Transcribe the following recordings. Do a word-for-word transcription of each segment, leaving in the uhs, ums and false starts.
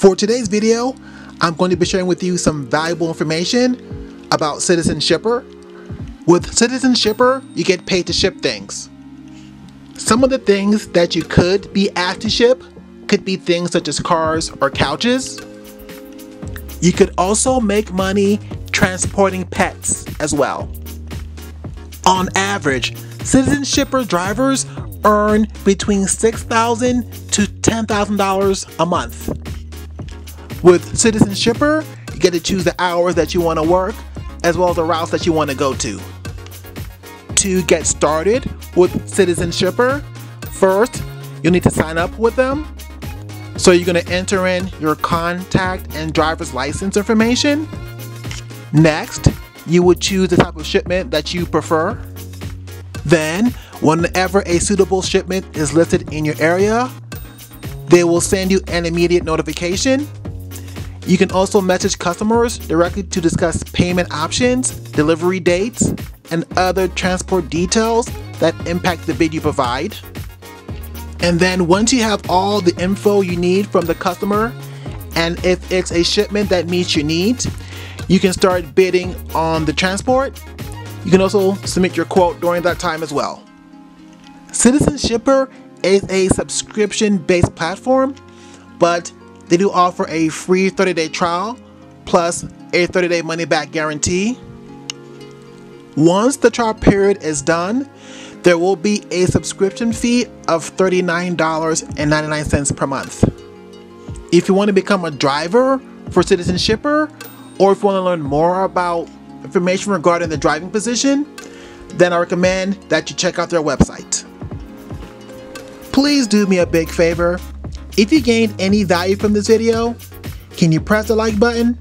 For today's video, I'm going to be sharing with you some valuable information about CitizenShipper. With CitizenShipper, you get paid to ship things. Some of the things that you could be asked to ship could be things such as cars or couches. You could also make money transporting pets as well. On average, CitizenShipper drivers earn between six thousand dollars to ten thousand dollars a month. With CitizenShipper, you get to choose the hours that you want to work as well as the routes that you want to go to. To get started with CitizenShipper, first you'll need to sign up with them. So you're going to enter in your contact and driver's license information. Next, you would choose the type of shipment that you prefer. Then, whenever a suitable shipment is listed in your area, they will send you an immediate notification. You can also message customers directly to discuss payment options, delivery dates, and other transport details that impact the bid you provide. And then once you have all the info you need from the customer, and if it's a shipment that meets your needs, you can start bidding on the transport. You can also submit your quote during that time as well. CitizenShipper is a subscription-based platform, but they do offer a free thirty-day trial plus a thirty-day money-back guarantee. Once the trial period is done, there will be a subscription fee of thirty-nine dollars and ninety-nine cents per month. If you want to become a driver for CitizenShipper, or if you want to learn more about information regarding the driving position, then I recommend that you check out their website. Please do me a big favor. If you gained any value from this video, can you press the like button?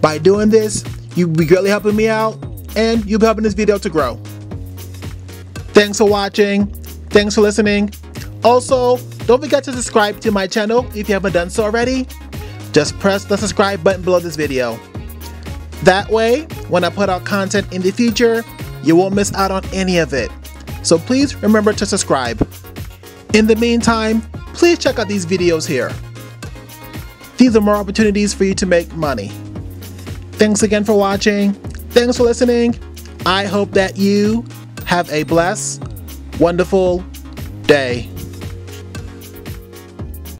By doing this, you'll be greatly helping me out, and you'll be helping this video to grow. Thanks for watching. Thanks for listening. Also, don't forget to subscribe to my channel if you haven't done so already. Just press the subscribe button below this video. That way, when I put out content in the future, you won't miss out on any of it. So please remember to subscribe. In the meantime, please check out these videos here. These are more opportunities for you to make money. Thanks again for watching. Thanks for listening. I hope that you have a blessed, wonderful day.